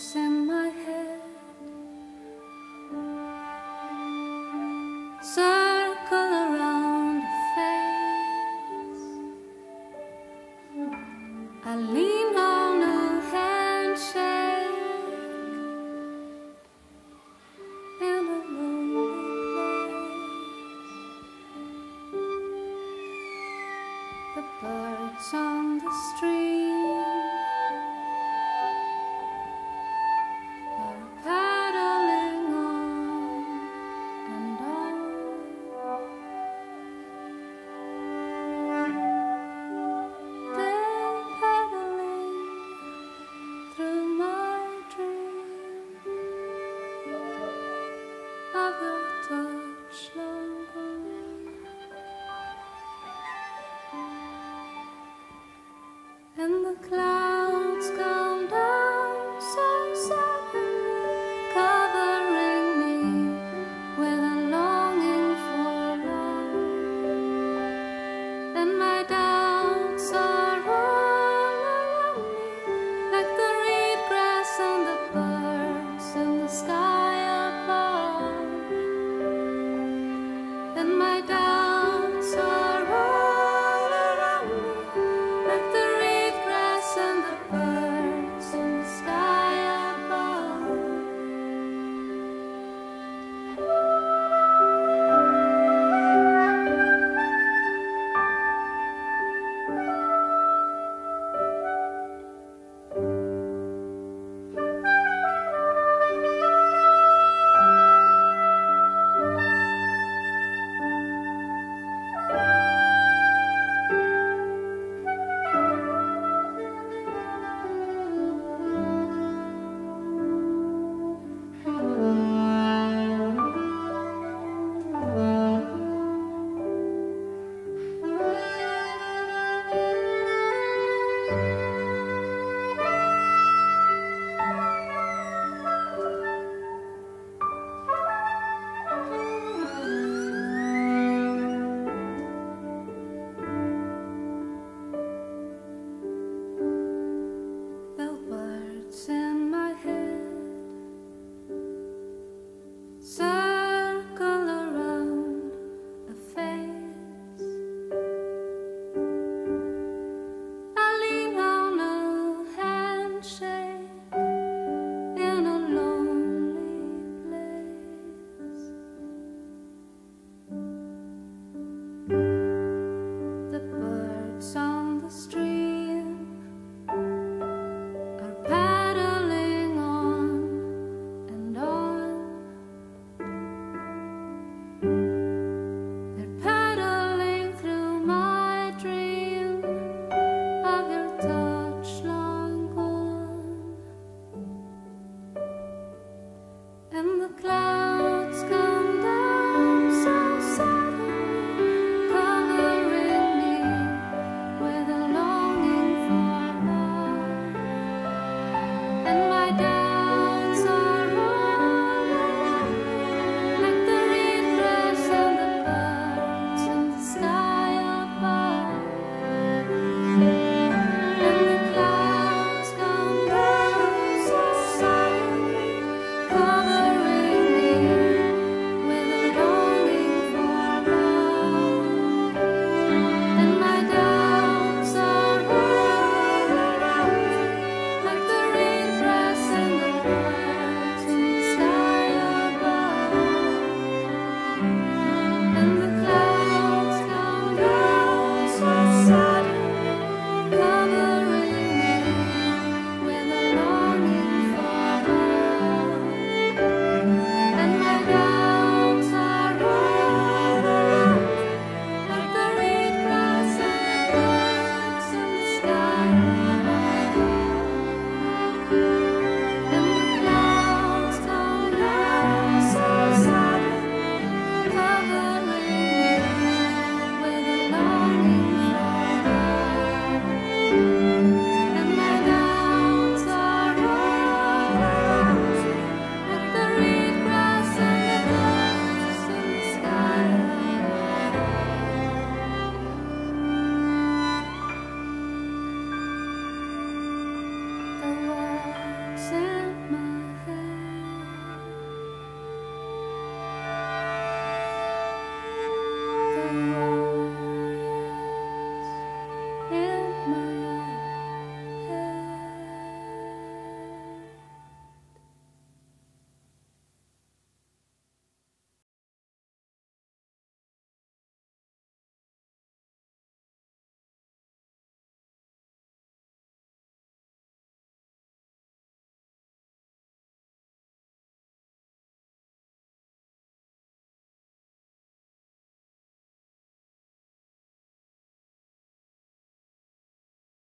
thoughts in my head, circle around the face. I lean on a handshake in a lonely place. The birds on the street and the clouds come down so suddenly, covering me with a longing for love. And my doubts are all around me, like the reed grass and the birds in the sky above. And my doubts are on the street.